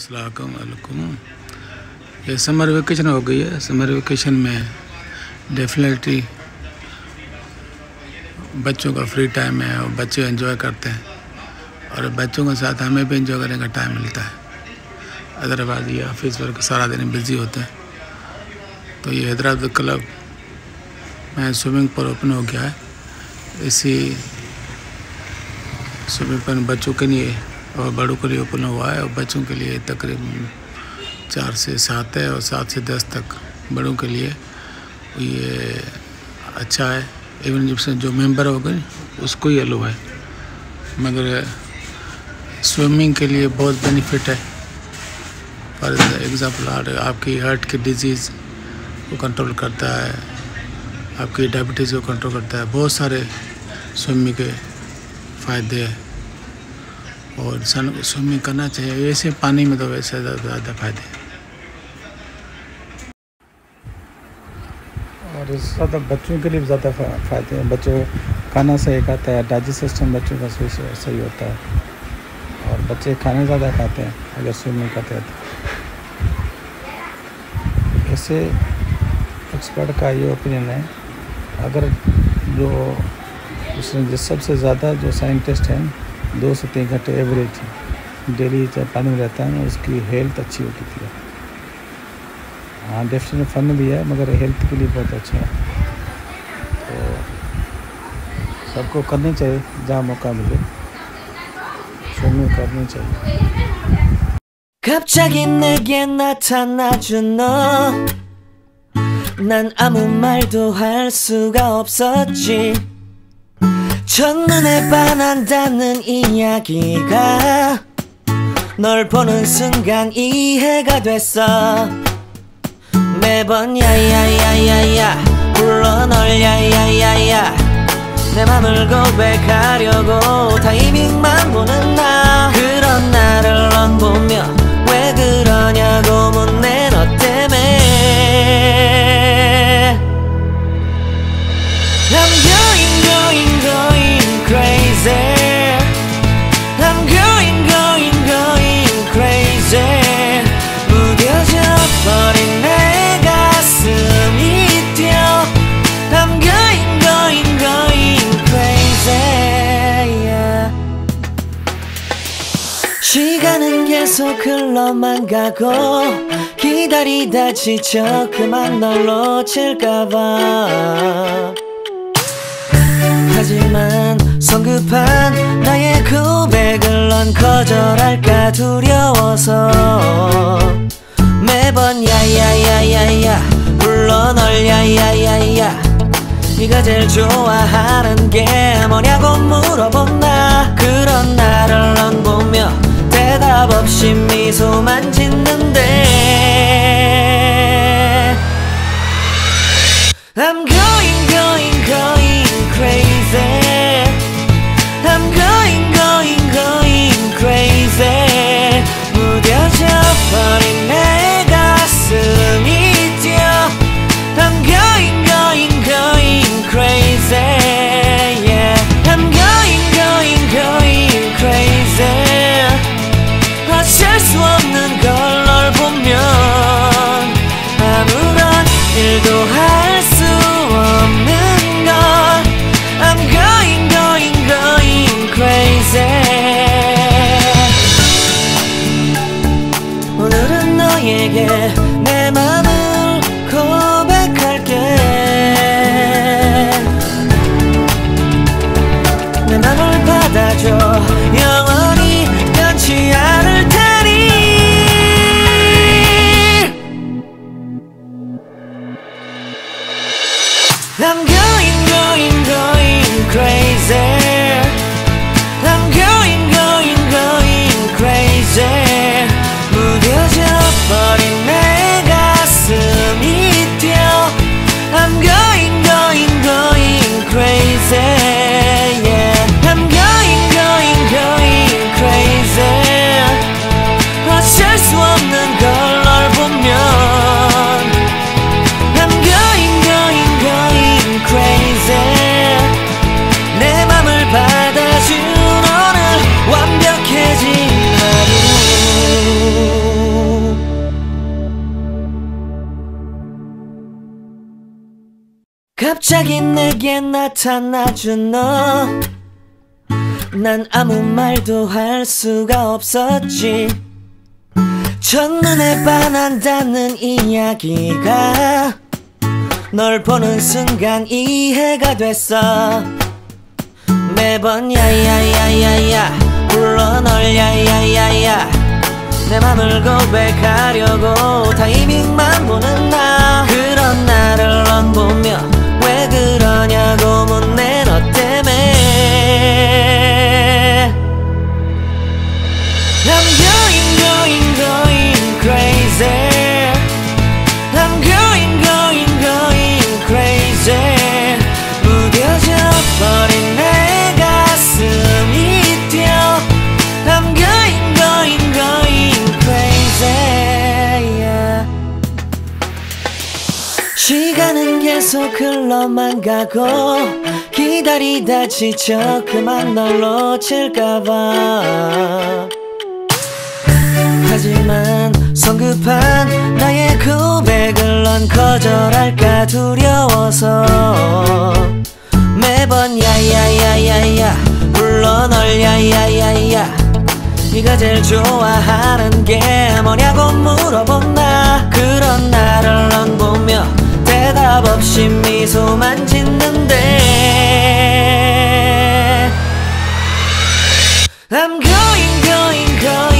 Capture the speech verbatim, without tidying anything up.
अस्सलाम वालेकुम। ये समर वेकेशन हो गई है। समर वेकेशन में डेफिनेटली बच्चों का फ्री टाइम है और बच्चे एंजॉय करते हैं और बच्चों के साथ हमें भी एंजॉय करने का टाइम मिलता है। अदरवाइज ये ऑफिस वर्क सारा दिन बिज़ी होते हैं। तो ये हैदराबाद क्लब में स्विमिंग पूल ओपन हो गया है। इसी स्विमिंग पूल बच्चों के लिए और बड़ों के लिए ओपन हुआ है और बच्चों के लिए तकरीबन चार से सात है और सात से दस तक बड़ों के लिए। ये अच्छा है। इवन जब जो मेंबर हो गए उसको ही अलो है, मगर स्विमिंग के लिए बहुत बेनिफिट है। फॉर एग्ज़ाम्पल आपकी हार्ट की डिजीज़ को कंट्रोल करता है, आपकी डायबिटीज़ को कंट्रोल करता है। बहुत सारे स्विमिंग के फ़ायदे हैं और इंसान को स्विमिंग करना चाहिए। वैसे पानी में तो वैसे ज़्यादा फ़ायदे हैं। और इससे ज़्यादा बच्चों के लिए ज़्यादा फ़ायदे हैं। बच्चों खाना सही खाता है, डाइजेस्ट सिस्टम बच्चों का सही सही होता है और बच्चे खाना ज़्यादा खाते हैं अगर स्विमिंग करते हैं तो। ऐसे एक्सपर्ट का ये ओपिनियन है। अगर जो उसने जिस सबसे ज़्यादा जो साइंटिस्ट हैं दो से तीन घंटे एवरेज डेली पानी में रहता है उसकी हेल्थ अच्छी होती है। हाँ, डेफिनेटली फन भी है मगर हेल्थ के लिए बहुत अच्छा है। तो सबको करनी चाहिए, जहाँ मौका मिले स्विमिंग करनी चाहिए। 갑자기 내게 나타나준 너 난 아무 말도 할 수가 없었지 첫눈에 반한다는 이야기가 널 보는 순간 이해가 됐어 매번 야야야야야 불러 널 야야야야 내 맘을 고백하려고 타이밍만 보는 나 그런 나를 넌보며 왜 그러냐고 묻네 너 때문에 I'm going going going crazy I'm going going going crazy 무뎌져 버린 내 시간은 계속 흘러만 가고 기다리다 지쳐 그만 널 놓칠까봐 하지만 성급한 나의 고백을 넌 거절할까 두려워서 매번 야야야야야 불러 널 야야야야 네가 제일 좋아하는 게 뭐냐고 물어본 나 그런 나를 넌 보며 대답 없이 미소만 짓는데 I'm going going going crazy I'm going going going crazy 무뎌져 버린 내 가슴이 뛰어 I'm going going going crazy yeah. I'm going going going crazy 어쩔 수 없는 걸 널 보면 아무런 일도 할 수 없는 걸 I'm going going going crazy 오늘은 너에게 내 맘을 고백할게 내 맘을 받아줘 영원히 변치 않을 테니 I'm going, going, going crazy I'm going, going, going crazy 무뎌져 버린 내 가슴 갑자기 내게 나타나준 너 난 아무 말도 할 수가 없었지 첫눈에 반한다는 이야기가 널 보는 순간 이해가 됐어 매번 야야야야야 불러 널 야야야야 내 맘을 고백하려고 타이밍만 보는 나 그런 나를 넌 보며 왜 그러냐고 묻네 너 때문에 I'm going going going crazy I'm going going going crazy 무뎌져 버린 내 가슴이 뛰어 I'm going going going crazy yeah. 시간은 계속 흘러만 가고 기다리다 지쳐 그만 널 놓칠까봐 하지만 성급한 나의 고백을 넌 거절할까 두려워서 매번 야야야야야 불러 널 야야야야 네가 제일 좋아하는 게 뭐냐고 물어본 나 그런 나를 넌 보며 대답 없이 미소만 짓는데 I'm going going going